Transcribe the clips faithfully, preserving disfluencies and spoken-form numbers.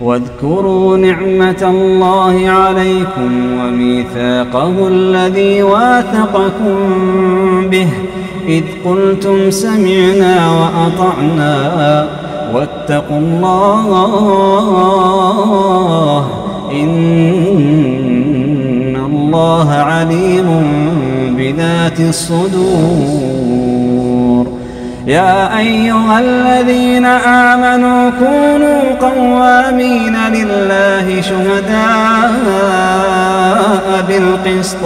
واذكروا نعمة الله عليكم وميثاقه الذي واثقكم به إذ قلتم سمعنا وأطعنا واتقوا الله إن الله عليم بذات الصدور. يا أيها الذين آمنوا كونوا قوامين لله شهداء بالقسط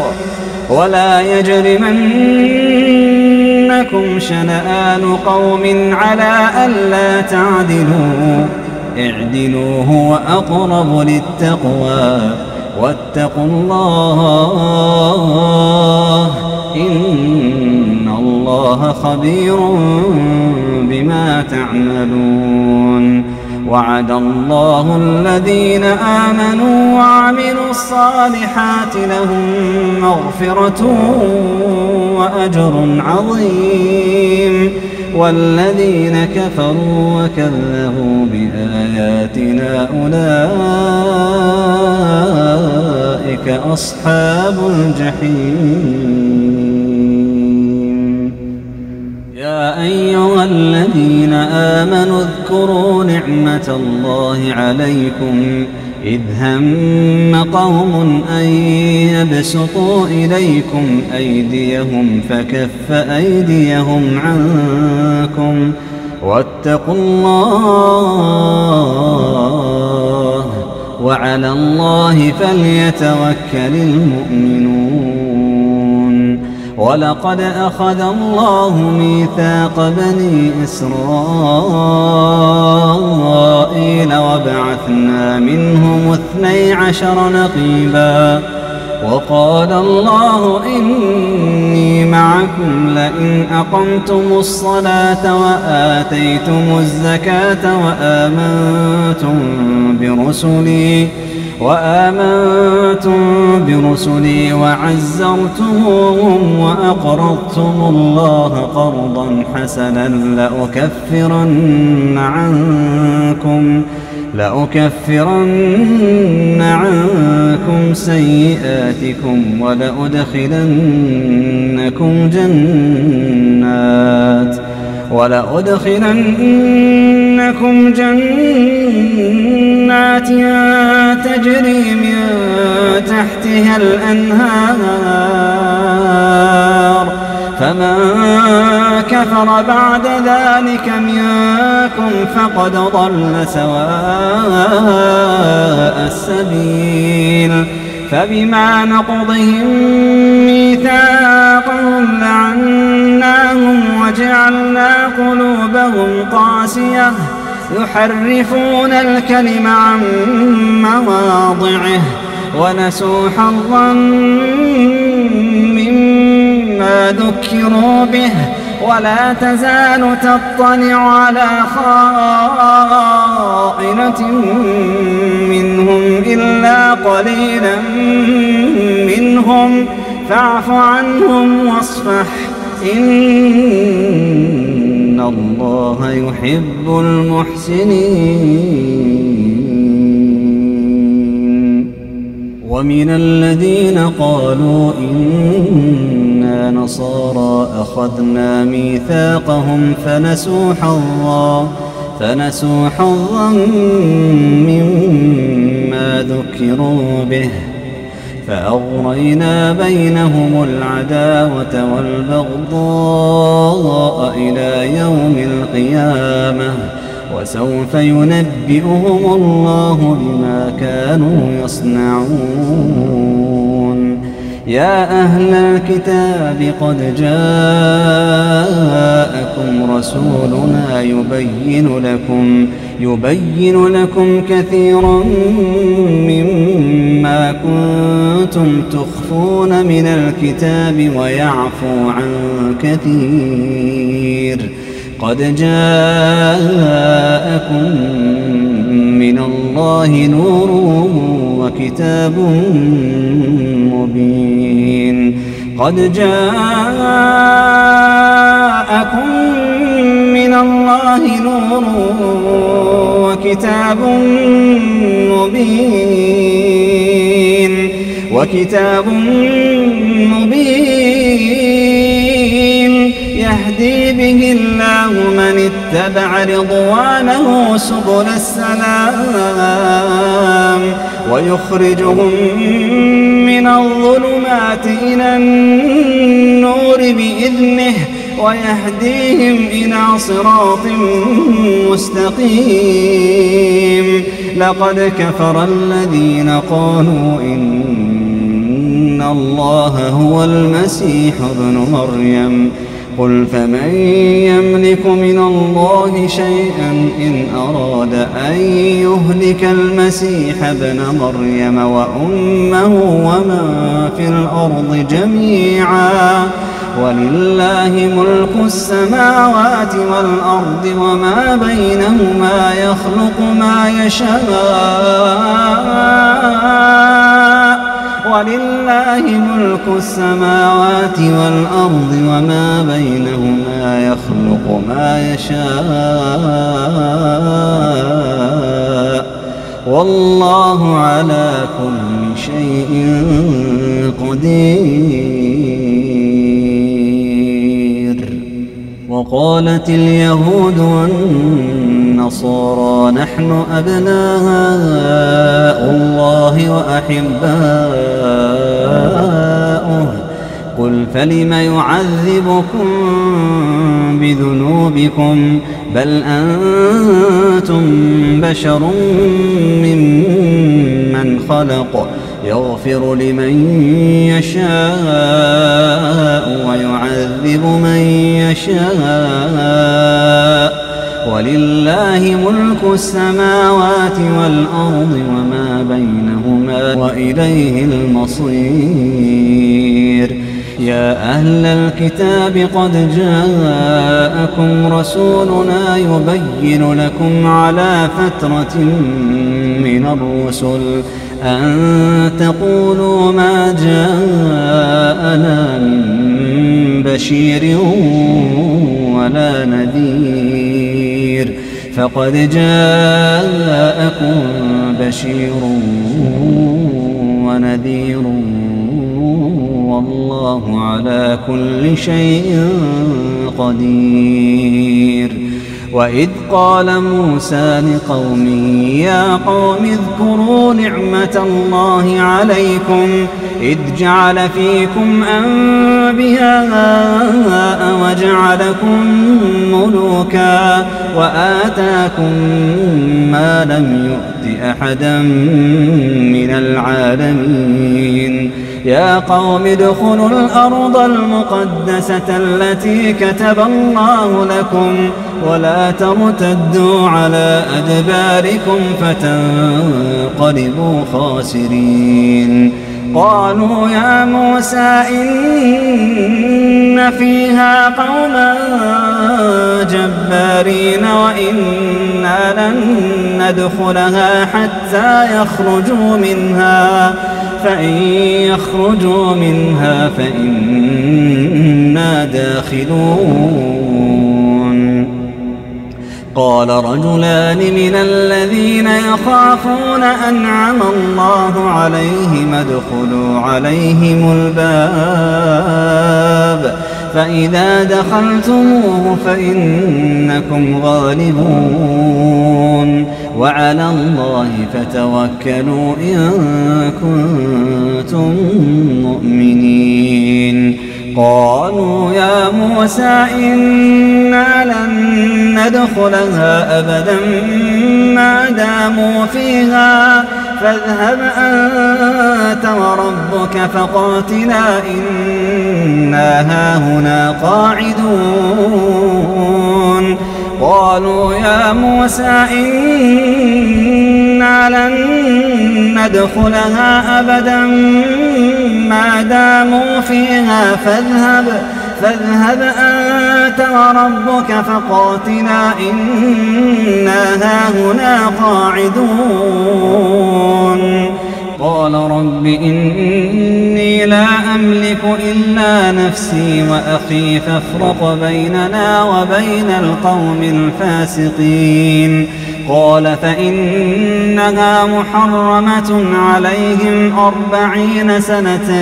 ولا يجرمنكم شنآن قوم على ألا تعدلوا اعدلوا هو أقرب للتقوى واتقوا الله إن الله خبير بما تعملون. وعد الله الذين آمنوا وعملوا الصالحات لهم مغفرة وأجر عظيم. والذين كفروا وكذبوا بآياتنا أولئك أصحاب الجحيم. يا أيها الذين آمنوا اذكروا نعمة الله عليكم إذ هم قوم أن يبسطوا إليكم أيديهم فكف أيديهم عنكم واتقوا الله وعلى الله فليتوكل المؤمنون. ولقد أخذ الله ميثاق بني إسرائيل وبعثنا منهم اثني عشر نقيبا وقال الله إني معكم لئن أقمتم الصلاة وآتيتم الزكاة وآمنتم برسلي وآمنتم برسلي وعزرتموهم وأقرضتم الله قرضا حسنا لأكفرن عنكم لأكفرن عنكم سيئاتكم ولأدخلنكم جنات ولأدخلنكم جنات تجري من تحتها الأنهار فمن كفر بعد ذلك منكم فقد ضل سواء السبيل. فبما نقضهم ميثاقهم لعناهم وجعلنا قلوبهم قاسية يحرفون الكلم عن مواضعه ونسوا حظا مما ذكروا به ولا تزال تطلع على خائنة منهم إلا قليلا منهم فاعف عنهم واصفح إن الله يحب المحسنين. ومن الذين قالوا إنا نصارى أخذنا ميثاقهم فنسوا حظا فنسوا حظا مما ذكروا به فأغرينا بينهم العداوة والبغضاء إلى يوم القيامة وسوف ينبئهم الله بما كانوا يصنعون. يا أهل الكتاب قد جاءكم رسولنا يبين لكم يبين لكم كثيرا مما كنتم تخفون من الكتاب ويعفو عن كثير. قد جاءكم من الله نور وكتاب مبين قد جاءكم من الله نور وكتاب مبين وكتاب مبين يهدي به الله من اتبع رضوانه سبل السلام ويخرجهم من الظلمات إلى النور بإذنه ويهديهم إلى صراط مستقيم لقد كفر الذين قالوا إن الله هو المسيح ابن مريم قل فمن يملك من الله شيئا إن أراد أن يهلك المسيح ابن مريم وأمه ومن في الأرض جميعا ولله ملك السماوات والأرض وما بينهما يخلق ما يشاء ولله ملك السماوات والأرض وما بينهما يخلق ما يشاء والله على كل شيء قدير وقالت اليهود والنصارى نحن أبناء الله وأحباؤه قل فلم يعذبكم بذنوبكم بل أنتم بشر ممن خلق يغفر لمن يشاء ويعذب من يشاء ولله ملك السماوات والأرض وما بينهما وإليه المصير يا أهل الكتاب قد جاءكم رسولنا يبين لكم على فترة من الرسل أن تقولوا ما جاءنا من بشير ولا نذير فقد جاءكم بشير ونذير والله على كل شيء قدير وإذ قال موسى لقومه يا قوم اذكروا نعمة الله عليكم إذ جعل فيكم أنبياء وجعلكم ملوكا وآتاكم ما لم يؤت أحدا من العالمين يا قوم ادخلوا الأرض المقدسة التي كتب الله لكم ولا ترتدوا على أدباركم فتنقلبوا خاسرين قالوا يا موسى إن فيها قوما جبارين وإنا لن ندخلها حتى يخرجوا منها فإن يخرجوا منها فإنا داخلون قال رجلان من الذين يخافون أنعم الله عليهم ادخلوا عليهم الباب فإذا دخلتموه فإنكم غالبون وعلى الله فتوكلوا إن كنتم مؤمنين قالوا يا موسى إنا لن ندخلها أبدا ما داموا فيها فاذهب أنت وربك فقاتلا إنا هاهنا قاعدون قالوا يا موسى إنا لن ندخلها أبدا ما داموا فيها فاذهب فاذهب أنت وربك فقاتلا إنا هاهنا قاعدون قال رب إني إني لا أملك إلا نفسي وأخي فافرق بيننا وبين القوم الفاسقين. قال فإنها محرمة عليهم أربعين سنة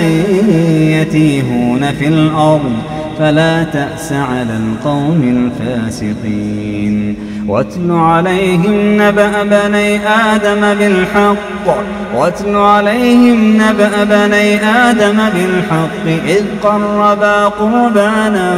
يتيهون في الأرض فلا تأس على القوم الفاسقين. واتل عليهم نبأ بني آدم بالحق واتل عليهم نبأ بني آدم بالحق إذ قربا قربانا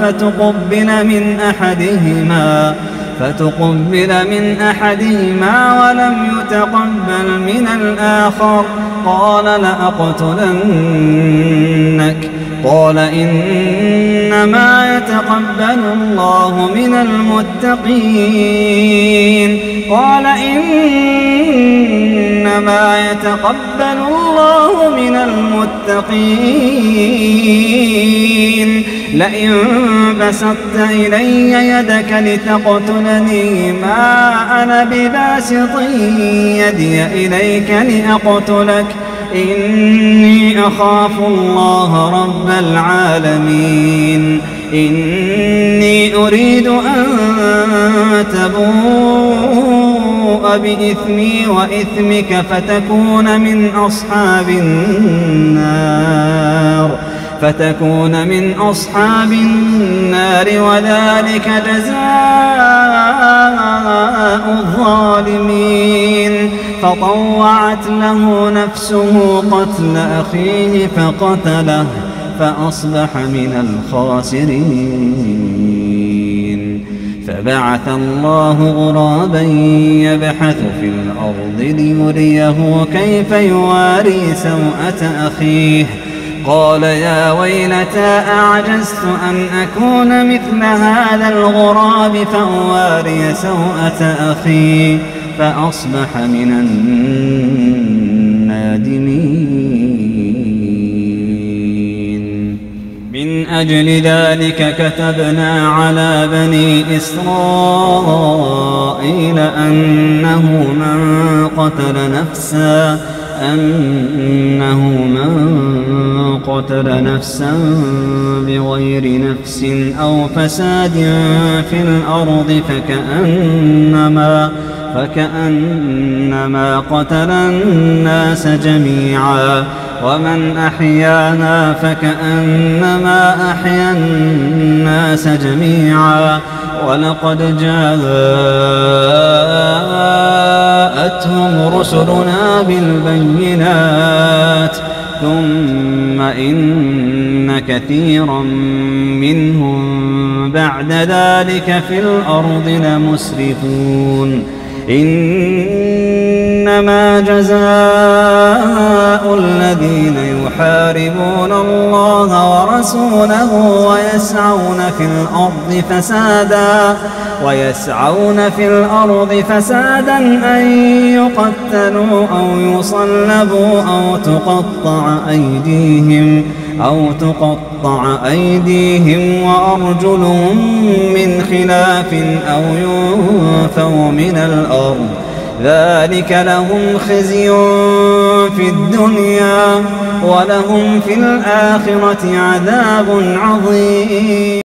فتقبل من أحدهما فتقبل من أحدهما ولم يتقبل من الآخر قال لأقتلنك قال إنما يتقبل الله من المتقين قال إنما يتقبل الله من المتقين لئن بسطت إلي يدك لتقتلني ما أنا بباسط يدي إليك لأقتلك إني أخاف الله رب العالمين. إني أريد أن تبوء بإثمي وإثمك فتكون من أصحاب النار فتكون من أصحاب النار وذلك جزاء الظالمين. فطوعت له نفسه قتل أخيه فقتله فأصبح من الخاسرين. فبعث الله غرابا يبحث في الأرض ليريه كيف يواري سوءة أخيه قال يا ويلتى أعجزت أن أكون مثل هذا الغراب فأواري سوءة أخي فأصبح من النادمين. من أجل ذلك كتبنا على بني إسرائيل أنه من قتل نفسا أنه من قتل نفسا بغير نفس أو فساد في الأرض فكأنما فكأنما قتل الناس جميعا ومن أحياها فكأنما أحيا الناس جميعا ولقد جاءتهم رسلنا بالبينات ثم إن كثيرا منهم بعد ذلك في الأرض لمسرفون. إنما جزاء الذين يحاربون الله ورسوله ويسعون في الأرض فسادا ويسعون في الأرض فسادا أن يقتلوا أو يصلبوا أو تقطع أيديهم أو تقطع أيديهم وأرجلهم من خلاف أو ينفوا من الأرض ذلك لهم خزي في الدنيا ولهم في الآخرة عذاب عظيم.